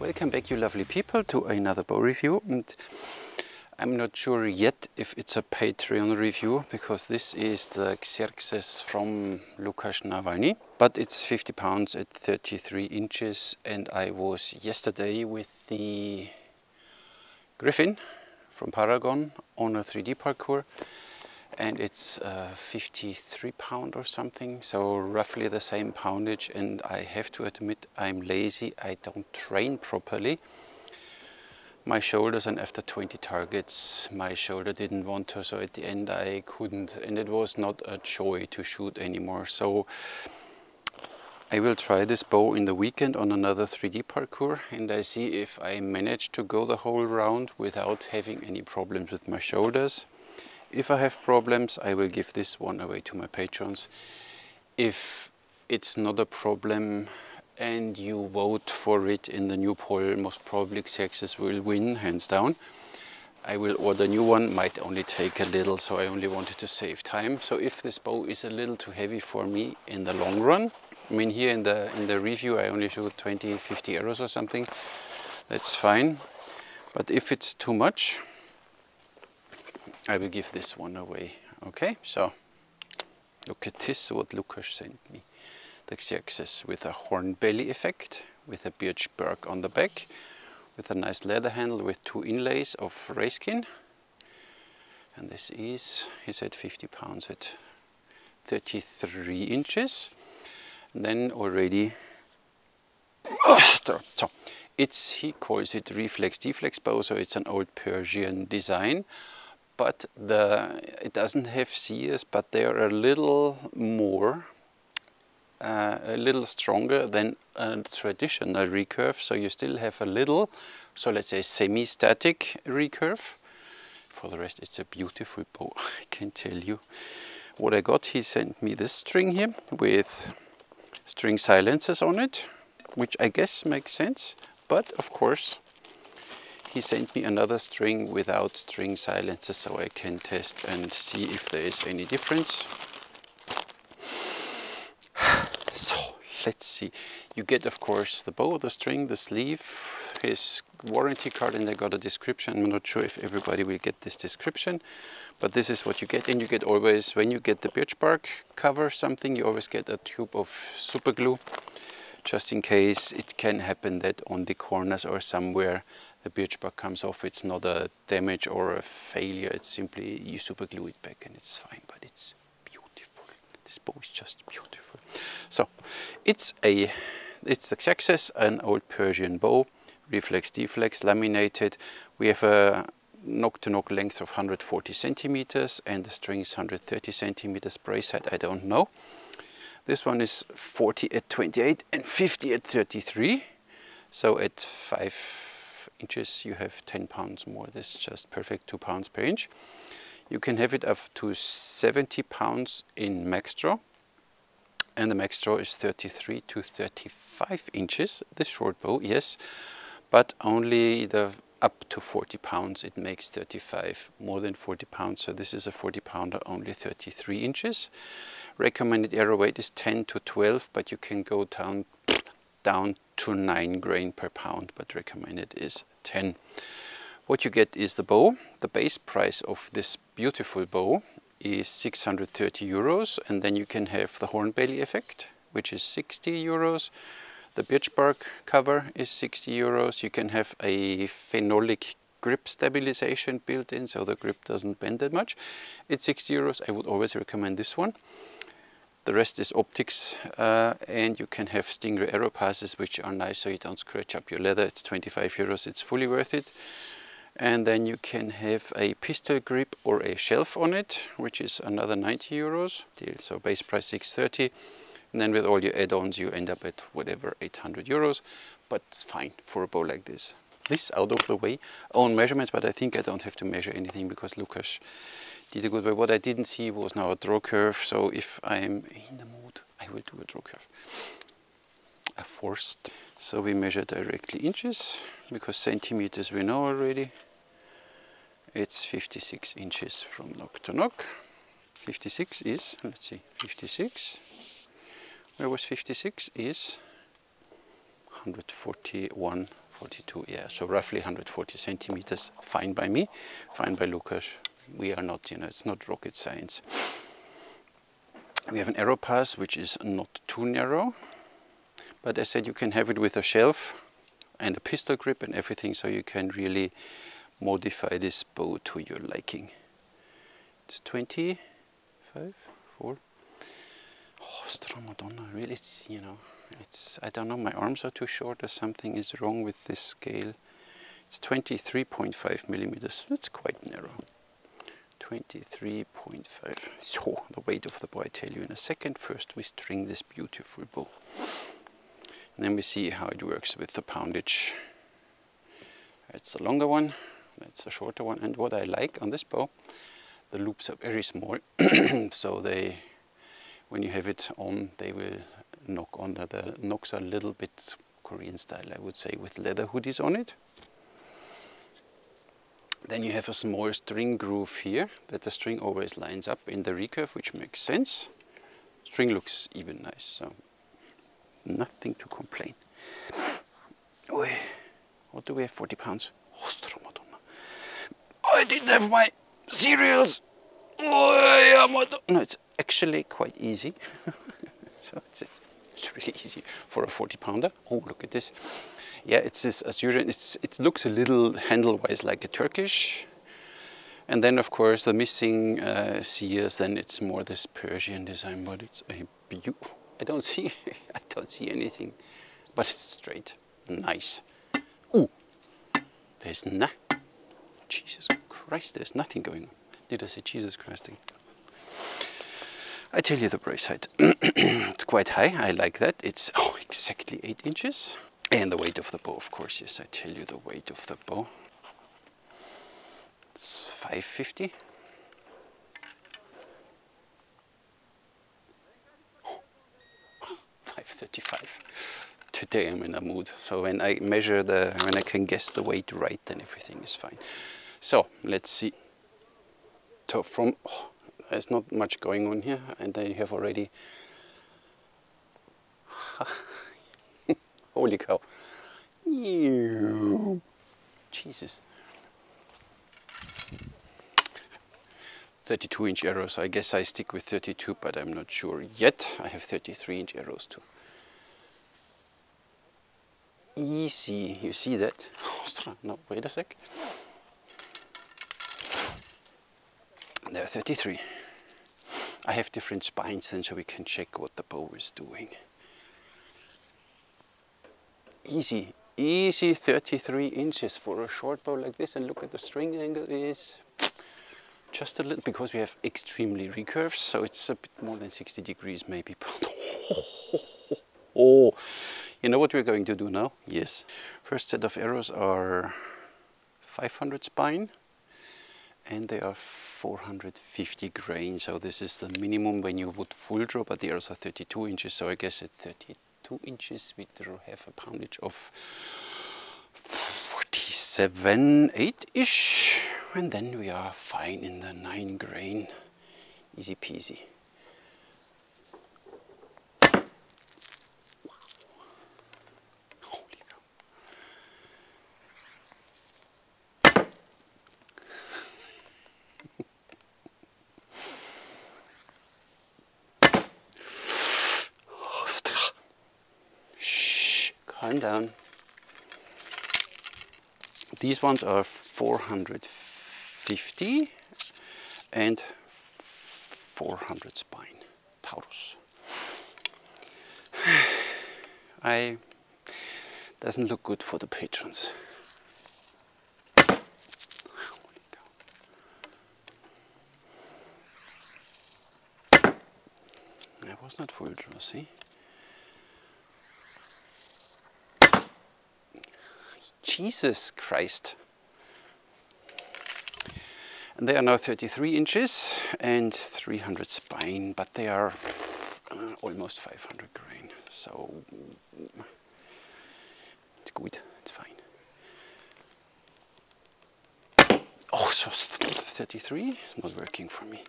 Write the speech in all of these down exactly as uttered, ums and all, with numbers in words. Welcome back, you lovely people, to another bow review. And I'm not sure yet if it's a Patreon review, because this is the Xerxes from Lukasz Nawalny, but it's fifty pounds at thirty-three inches, and I was yesterday with the Griffin from Paragon on a three D parkour, and it's uh, fifty-three pound or something, so roughly the same poundage. And I have to admit, I'm lazy, I don't train properly my shoulders, and after twenty targets my shoulder didn't want to, so at the end I couldn't, and it was not a joy to shoot anymore. So I will try this bow in the weekend on another three D parkour, and I see if I manage to go the whole round without having any problems with my shoulders. If I have problems, I will give this one away to my patrons. If it's not a problem and you vote for it in the new poll, most probably Xerxes will win, hands down. I will order a new one, might only take a little, so I only wanted to save time. So if this bow is a little too heavy for me in the long run, I mean, here in the, in the review I only shoot twenty, fifty arrows or something, that's fine. But if it's too much, I will give this one away. Okay, so look at this, what Lukasz sent me. The Xerxes with a horn belly effect, with a Birchberg on the back, with a nice leather handle with two inlays of ray skin. And this is, he said, fifty pounds at thirty-three inches. And then already, so it's, he calls it reflex deflex bow, so it's an old Persian design. But the, it doesn't have sears, but they are a little more, uh, a little stronger than a traditional recurve. So you still have a little, so let's say semi-static recurve. For the rest, it's a beautiful bow, I can tell you. What I got, he sent me this string here with string silencers on it, which I guess makes sense, but of course, he sent me another string without string silencers, so I can test and see if there is any difference. So let's see. You get, of course, the bow, the string, the sleeve, his warranty card, and I got a description. I'm not sure if everybody will get this description, but this is what you get. And you get always, when you get the Birchberg cover something, you always get a tube of super glue, just in case it can happen that on the corners or somewhere the Birchberg comes off. It's not a damage or a failure, it's simply you super glue it back and it's fine. But it's beautiful, this bow is just beautiful. So it's a it's the Xerxes, an old Persian bow, reflex deflex, laminated. We have a knock to knock length of one hundred forty centimeters and the string is one hundred thirty centimeters. Brace height I don't know. This one is forty at twenty-eight and fifty at thirty-three. So at five inches you have ten pounds more. That's just perfect, two pounds per inch. You can have it up to seventy pounds in max draw. And the max draw is thirty-three to thirty-five inches. This short bow, yes, but only the up to forty pounds. It makes thirty-five, more than forty pounds. So this is a forty pounder, only thirty-three inches. Recommended arrow weight is ten to twelve, but you can go down down to nine grain per pound, but recommended is ten. What you get is the bow. The base price of this beautiful bow is six hundred thirty euros, and then you can have the horn belly effect, which is sixty euros. The Birchberg cover is sixty euros. You can have a phenolic grip stabilization built in, so the grip doesn't bend that much. It's sixty euros. I would always recommend this one. The rest is optics, uh, and you can have stingray arrow passes, which are nice, so you don't scratch up your leather. It's twenty-five euros, it's fully worth it. And then you can have a pistol grip or a shelf on it, which is another ninety euros. So base price six hundred thirty, and then with all your add-ons you end up at whatever, eight hundred euros, but it's fine for a bow like this. This out of the way, own measurements, but I think I don't have to measure anything because Lukasz did a good way. What I didn't see was now a draw curve, so if I'm in the mood, I will do a draw curve. A forced. So we measure directly inches, because centimeters we know already. It's fifty-six inches from knock to knock. fifty-six is, let's see, fifty-six. Where was fifty-six is? one hundred forty-one. one forty-two, yeah, so roughly one hundred forty centimeters, fine by me, fine by Lukasz. We are not, you know, it's not rocket science. We have an arrow pass which is not too narrow, but I said you can have it with a shelf and a pistol grip and everything, so you can really modify this bow to your liking. It's twenty-five, four. Oh, Stramadonna, really, it's, you know, it's, I don't know, my arms are too short or something is wrong with this scale. It's twenty-three point five millimeters, that's quite narrow. twenty-three point five, so the weight of the bow, I tell you in a second. First we string this beautiful bow. And then we see how it works with the poundage. That's the longer one, that's the shorter one, and what I like on this bow, the loops are very small, so they, when you have it on, they will knock on the, the knocks are a little bit Korean style, I would say, with leather hoodies on it. Then you have a small string groove here that the string always lines up in the recurve, which makes sense. String looks even nice, so nothing to complain. Oi, what do we have? forty pounds. I didn't have my cereals. No, it's actually quite easy. So it's, it's really easy for a forty pounder. Oh, look at this. Yeah, it's this Assyrian, it's, it looks a little handle-wise like a Turkish. And then, of course, the missing uh, sears, then it's more this Persian design, but it's a beautiful. I don't see, I don't see anything, but it's straight, nice. Ooh, there's nah, Jesus Christ, there's nothing going on. Did I say Jesus Christ thing? I tell you the brace height, it's quite high, I like that. It's, oh, exactly eight inches. And the weight of the bow, of course, yes, I tell you the weight of the bow. It's five fifty. Oh, five thirty-five. Today I'm in a mood. So when I measure the, when I can guess the weight right, then everything is fine. So let's see. So from, oh, there's not much going on here. And then you have already. Holy cow. Ew. Jesus. thirty-two inch arrows. I guess I stick with thirty-two, but I'm not sure yet. I have thirty-three inch arrows too. Easy. You see that? No, wait a sec. There are thirty-three. I have different spines then, so we can check what the bow is doing. Easy, easy thirty-three inches for a short bow like this, and look at the string angle is just a little, because we have extremely recurves, so it's a bit more than sixty degrees maybe. Oh, you know what we're going to do now? Yes. First set of arrows are five hundred spine and they are four hundred fifty grain, so this is the minimum when you would full draw, but the arrows are thirty-two inches, so I guess at thirty-two inches we draw have a poundage of forty-seven, eight-ish, and then we are fine in the nine grain, easy peasy. Wow. Holy cow. Calm down. These ones are four hundred fifty and four hundred spine. Taurus. I doesn't look good for the patrons. Holy cow. I was not full draw, see? Jesus Christ. And they are now thirty-three inches and three hundred spine, but they are uh, almost five hundred grain. So it's good, it's fine. Oh, so thirty-three is not working for me.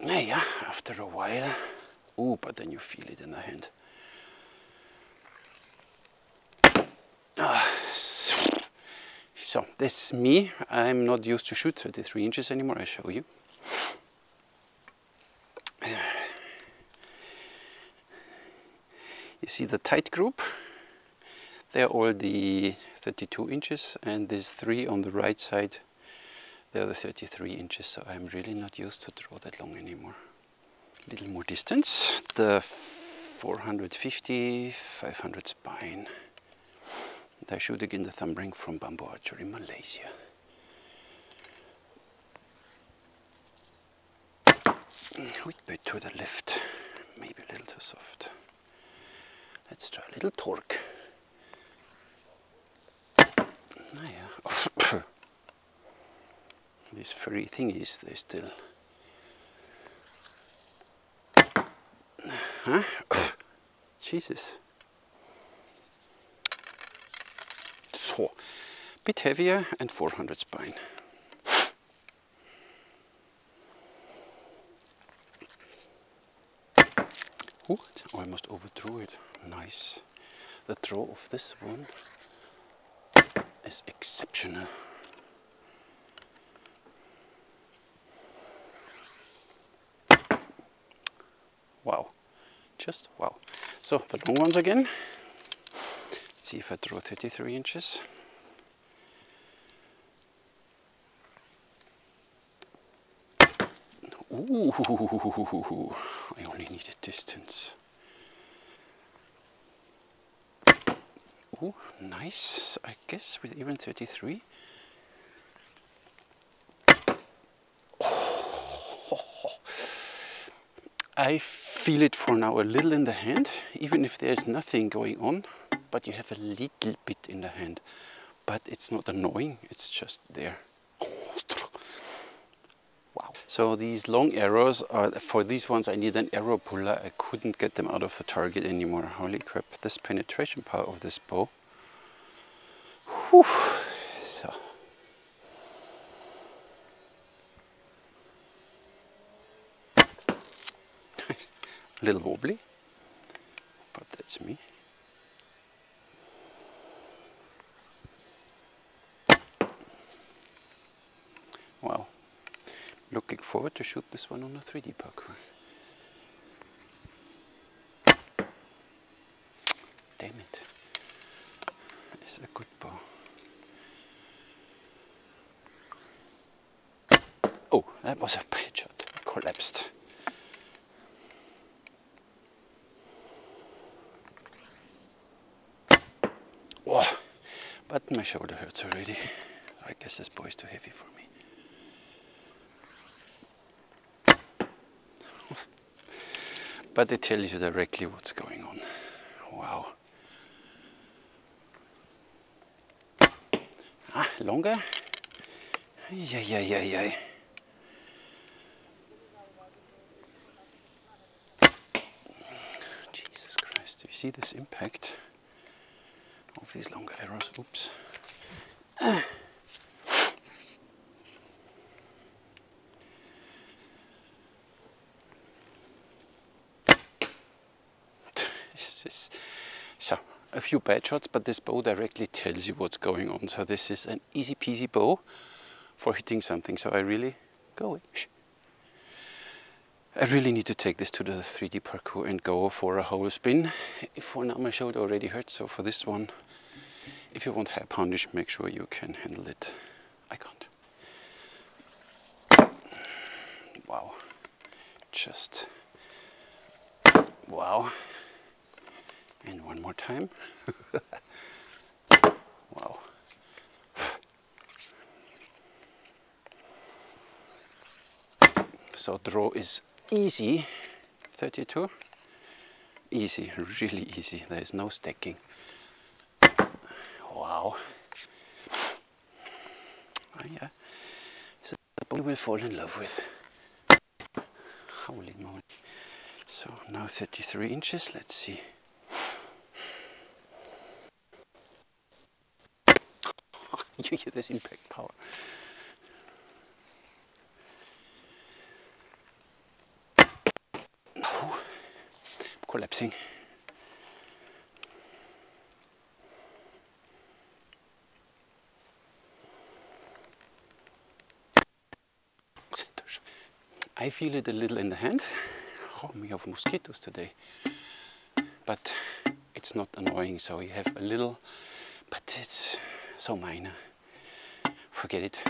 Yeah, after a while. Oh, but then you feel it in the hand. So that's me. I'm not used to shoot thirty-three inches anymore. I'll show you. You see the tight group, they're all the thirty-two inches, and these three on the right side, they're the thirty-three inches. So I'm really not used to draw that long anymore. A little more distance, the four fifty, five hundred spine. And I shoot again the thumb ring from Bamboo Archery, Malaysia. A wee bit to the left, maybe a little too soft. Let's try a little torque. Oh, yeah. These furry thingies, they still. Huh? Jesus. So, bit heavier and four hundred spine. Ooh, almost overdrew it. Nice. The draw of this one is exceptional. Wow. Just wow. So the long ones again. Let's see if I draw thirty-three inches. Ooh, I only need a distance. Ooh, nice, I guess with even thirty-three. Oh, I feel it for now a little in the hand, even if there's nothing going on, but you have a little bit in the hand. But it's not annoying, it's just there. Wow. So these long arrows, are for these ones I need an arrow puller. I couldn't get them out of the target anymore. Holy crap, this penetration power of this bow. Whew. So. A little wobbly, but that's me. Wow. Looking forward to shoot this one on a three D parkour. Damn it. It's a good bow. Oh, that was a bad shot. It collapsed. Oh, but my shoulder hurts already. I guess this bow is too heavy for me. But it tells you directly what's going on. Wow. Ah, longer. Yeah, yeah, yeah, yeah. Jesus Christ! Do you see this impact of these longer arrows? Oops. Ah. So, a few bad shots, but this bow directly tells you what's going on. So this is an easy peasy bow for hitting something. So I really go. I really need to take this to the three D parkour and go for a whole spin. If for now my shoulder already hurts, so for this one, if you want high poundage, make sure you can handle it. I can't. Wow. Just wow. And one more time. Wow. So draw is easy. thirty-two. Easy, really easy. There is no stacking. Wow. Oh yeah. So the bow will fall in love with. Holy moly. So now thirty-three inches. Let's see. You hear this impact power. Oh, I'm collapsing. I feel it a little in the hand. Oh, we have mosquitoes today. But it's not annoying, so we have a little, but it's so minor. Forget it,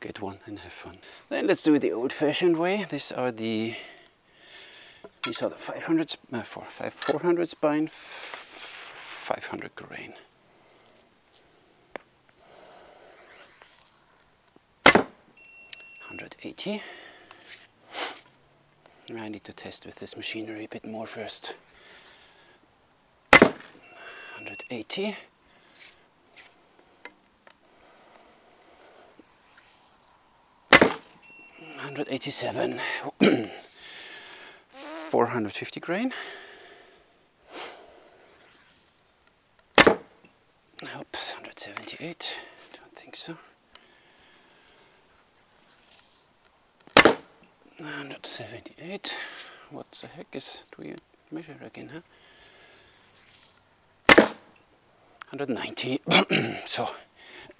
get one and have fun. Then let's do it the old-fashioned way. These are the these are the five hundred, uh, four, five, four hundred spine, five hundred grain. one hundred eighty. I need to test with this machinery a bit more first. one hundred eighty. one hundred eighty-seven. four hundred fifty grain. Oops, one hundred seventy-eight. Don't think so. one hundred seventy-eight. What the heck is, do you measure again, huh? one hundred ninety, so,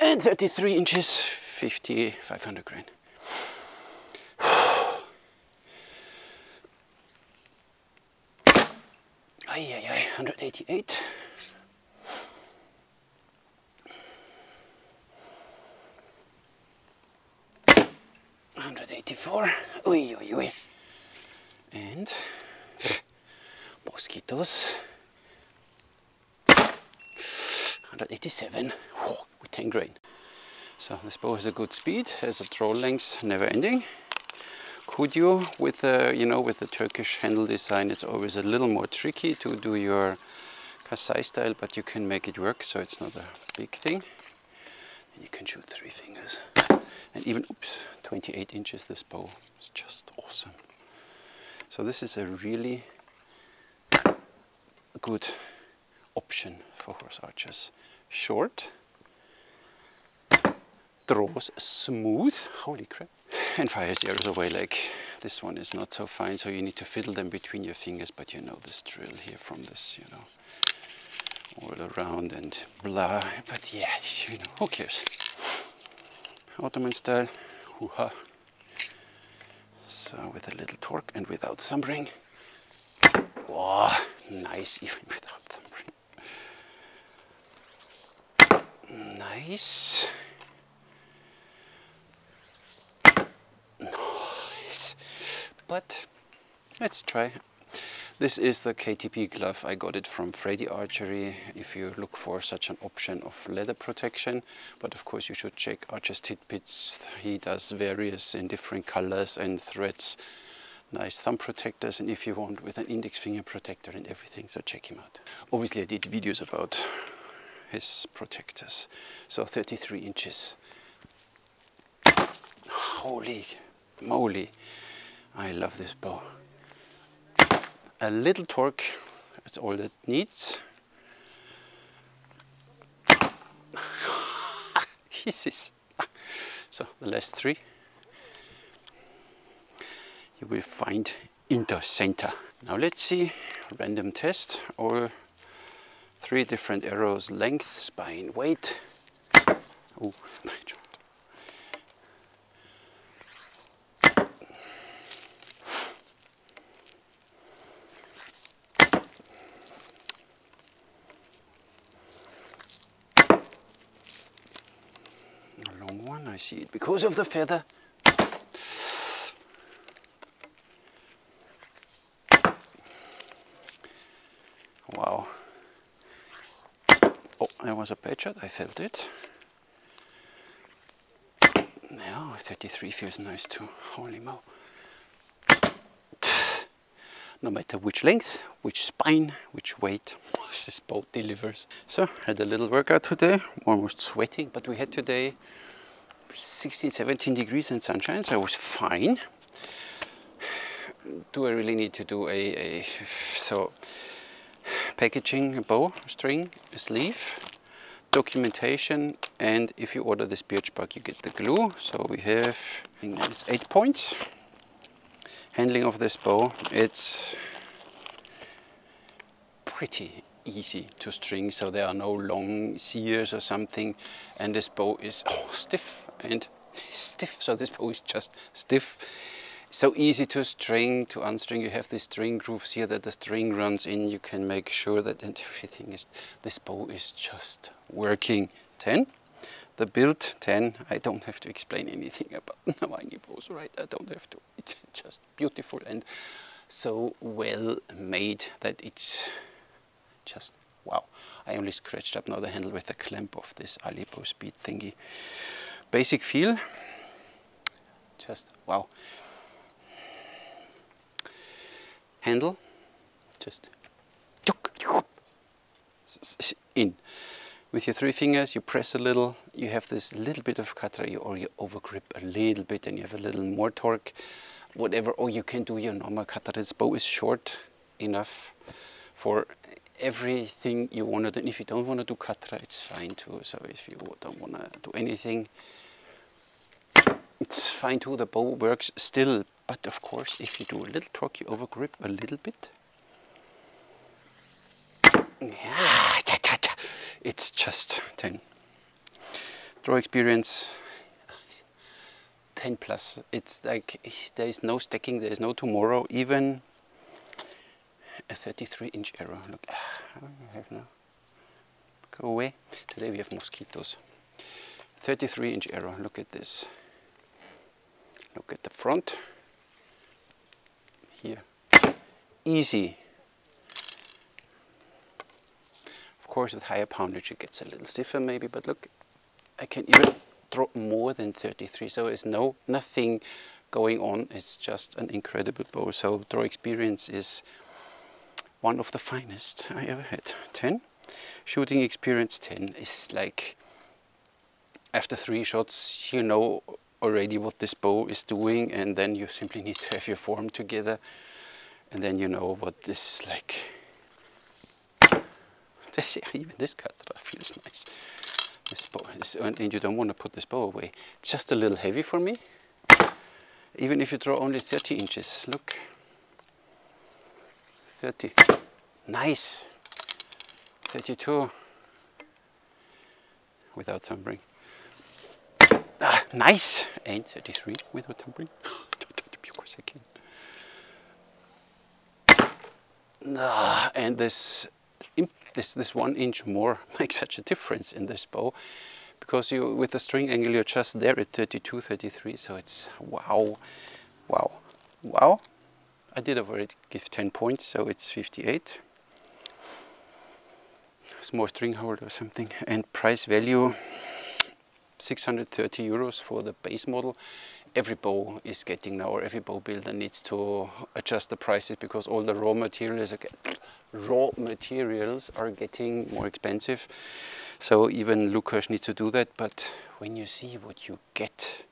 and thirty-three inches, fifty, five hundred grain. Ay, ay, ay, one hundred eighty-eight. one hundred eighty-four, oi, oi, oi. And mosquitoes. one hundred eighty-seven, oh, with ten grain. So this bow has a good speed, has a draw length, never ending. Could you, with the, you know, with the Turkish handle design, it's always a little more tricky to do your Kasai style, but you can make it work, so it's not a big thing. And you can shoot three fingers. And even, oops, twenty-eight inches this bow. It's just awesome. So this is a really good option for horse archers. Short, draws smooth, holy crap, and fires the arrows away. Like this one is not so fine, so you need to fiddle them between your fingers, but you know this drill here from this, you know, all around and blah, but yeah, you know, who cares? Ottoman style, hoo-ha. So with a little torque and without thumb ring. Wow, nice, even without thumb ring. Nice. Nice. But let's try. This is the K T P glove. I got it from Freddy Archery if you look for such an option of leather protection. But of course you should check Archer's Tidbits. He does various in different colors and threads. Nice thumb protectors, and if you want with an index finger protector and everything, so check him out. Obviously I did videos about his protectors. So thirty-three inches. Holy moly, I love this bow. A little torque, that's all it needs. Jesus. So the last three, you will find intercenter. Now let's see, random test, all three different arrows, length, spine, weight. Oh, my God. A long one, I see it because of the feather. Wow. Oh, there was a bad shot, I felt it. Now, thirty-three feels nice too, holy mow. No matter which length, which spine, which weight, this bow delivers. So, had a little workout today, almost sweating, but we had today sixteen, seventeen degrees and sunshine, so it was fine. Do I really need to do a, a so, packaging, a bow, a string, a sleeve, documentation, and if you order this Birchberg you get the glue. So we have, I think it's eight points. Handling of this bow, it's pretty easy to string, so there are no long sears or something, and this bow is oh, stiff and stiff, so this bow is just stiff. so easy to string, to unstring. You have these string grooves here that the string runs in. You can make sure that everything is, this bow is just working. ten. The build ten, I don't have to explain anything about Nawalny bows, right? I don't have to. It's just beautiful and so well made that it's just wow. I only scratched up now the handle with the clamp of this Alipo speed thingy. Basic feel, just wow. Handle, just in. With your three fingers, you press a little, you have this little bit of cuttery, or you overgrip a little bit and you have a little more torque, whatever, or you can do your normal cutter. This bow is short enough for everything you want to do. And if you don't want to do cuttery, it's fine too. So if you don't want to do anything, it's fine too. The bow works still, but of course, if you do a little torque, you overgrip a little bit. Yeah. It's just ten. Draw experience ten plus. It's like there is no stacking, there is no tomorrow. Even a thirty-three inch arrow. Look, I have now. Go away. Today we have mosquitoes. thirty-three inch arrow. Look at this. Look at the front. Here. Easy. Of course, with higher poundage it gets a little stiffer maybe, but look, I can even draw more than thirty-three, so there's no nothing going on. It's just an incredible bow. So draw experience is one of the finest I ever had. ten. Shooting experience ten is like, after three shots you know already what this bow is doing, and then you simply need to have your form together, and then you know what this like. Even this cutera feels nice. This bow is, and you don't want to put this bow away. Just a little heavy for me. Even if you draw only thirty inches, look. thirty. Nice. thirty-two. Without thumbring. Ah, nice. And thirty-three without thumbring. Because I can. Ah, and this. This, this one inch more makes such a difference in this bow, because you with the string angle you're just there at thirty-two, thirty-three, so it's wow, wow, wow. I did already give ten points, so it's fifty-eight. Small string holder or something. And price value six hundred thirty euros for the base model. Every bow is getting now, or every bow builder needs to adjust the prices, because all the raw materials are, raw materials are getting more expensive. So even Lukasz needs to do that. But when you see what you get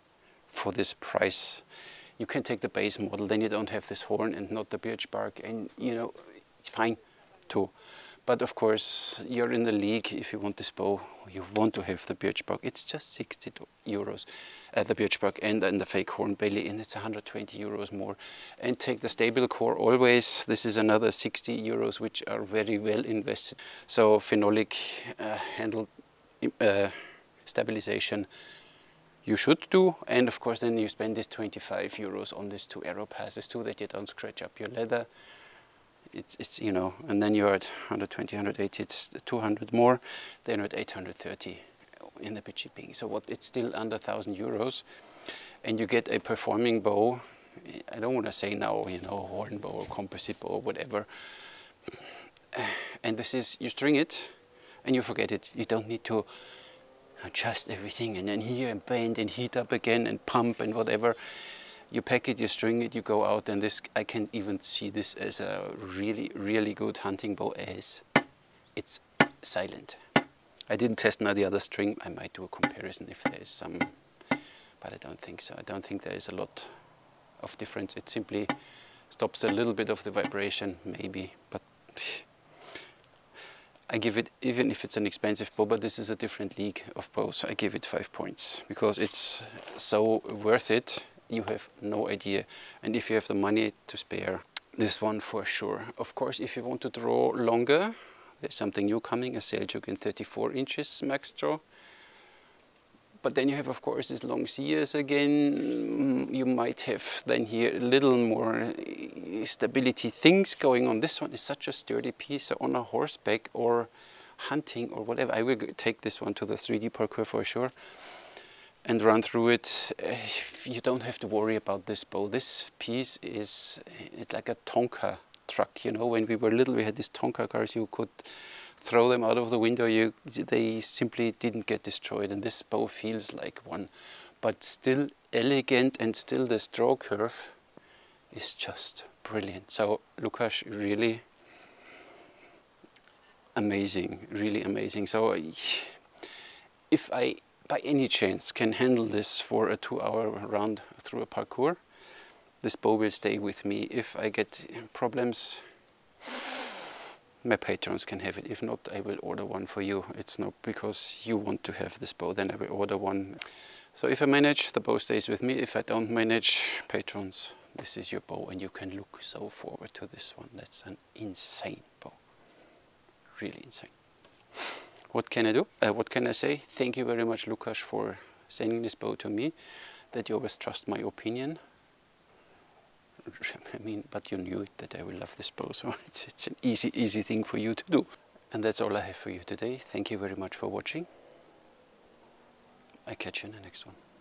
for this price, you can take the base model, then you don't have this horn and not the Birchberg, and you know, it's fine too. But of course, you're in the league. If you want this bow, you want to have the Birchberg. It's just sixty euros at uh, the Birchberg and, and the fake horn belly, and it's one hundred twenty euros more. And take the stable core always. This is another sixty euros, which are very well invested. So phenolic uh, handle uh, stabilization you should do. And of course, then you spend this twenty-five euros on these two arrow passes too, that you don't scratch up your leather. It's, it's, you know, and then you're at one hundred twenty, one hundred eighty, it's two hundred more, then you're at eight hundred thirty in the bit shipping. So what, it's still under one thousand euros, and you get a performing bow. I don't want to say now, you know, horn bow or composite bow or whatever. And this is, you string it and you forget it. You don't need to adjust everything and then here and bend and heat up again and pump and whatever. You pack it, you string it, you go out, and this, I can even see this as a really, really good hunting bow, as it's silent. I didn't test now the other string. I might do a comparison if there is some, but I don't think so. I don't think there is a lot of difference. It simply stops a little bit of the vibration, maybe, but I give it, even if it's an expensive bow, but this is a different league of bows, I give it five points because it's so worth it. You have no idea. And if you have the money to spare, this one for sure. Of course, if you want to draw longer, there's something new coming, a Seljuk in thirty-four inches max draw. But then you have, of course, this long sears again. You might have then here a little more stability things going on. This one is such a sturdy piece. So on a horseback or hunting or whatever, I will take this one to the three D parkour for sure and run through it. You don't have to worry about this bow. This piece is it's like a Tonka truck. You know, when we were little, we had these Tonka cars. You could throw them out of the window. You, they simply didn't get destroyed. And this bow feels like one, but still elegant, and still the draw curve is just brilliant. So Lukasz, really amazing, really amazing. So if I by any chance can handle this for a two-hour round through a parkour, this bow will stay with me. If I get problems, my patrons can have it. If not, I will order one for you. It's not because you want to have this bow, then I will order one. So if I manage, the bow stays with me. If I don't manage, patrons, this is your bow, and you can look so forward to this one. That's an insane bow. Really insane. What can I do? Uh, what can I say? Thank you very much, Lukasz, for sending this bow to me, that you always trust my opinion. I mean, but you knew that I will love this bow, so it's, it's an easy, easy thing for you to do. And that's all I have for you today. Thank you very much for watching. I catch you in the next one.